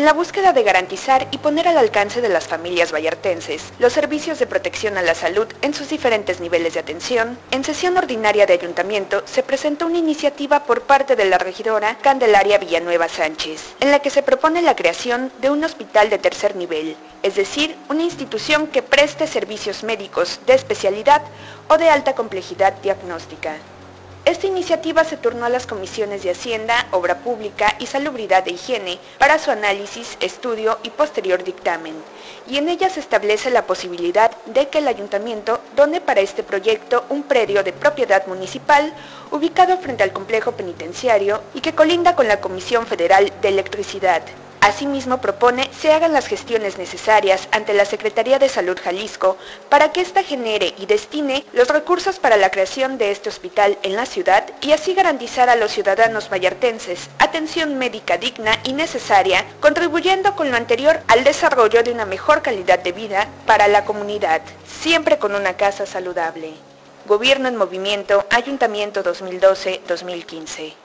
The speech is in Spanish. en la búsqueda de garantizar y poner al alcance de las familias vallartenses los servicios de protección a la salud en sus diferentes niveles de atención. En sesión ordinaria de ayuntamiento se presentó una iniciativa por parte de la regidora Candelaria Villanueva Sánchez, en la que se propone la creación de un hospital de tercer nivel, es decir, una institución que preste servicios médicos de especialidad o de alta complejidad diagnóstica. Esta iniciativa se turnó a las comisiones de Hacienda, Obra Pública y Salubridad e Higiene para su análisis, estudio y posterior dictamen, y en ella se establece la posibilidad de que el ayuntamiento done para este proyecto un predio de propiedad municipal ubicado frente al complejo penitenciario y que colinda con la Comisión Federal de Electricidad. Asimismo, propone se hagan las gestiones necesarias ante la Secretaría de Salud Jalisco para que ésta genere y destine los recursos para la creación de este hospital en la ciudad y así garantizar a los ciudadanos vallartenses atención médica digna y necesaria, contribuyendo con lo anterior al desarrollo de una mejor calidad de vida para la comunidad, siempre con una casa saludable. Gobierno en Movimiento, Ayuntamiento 2012-2015.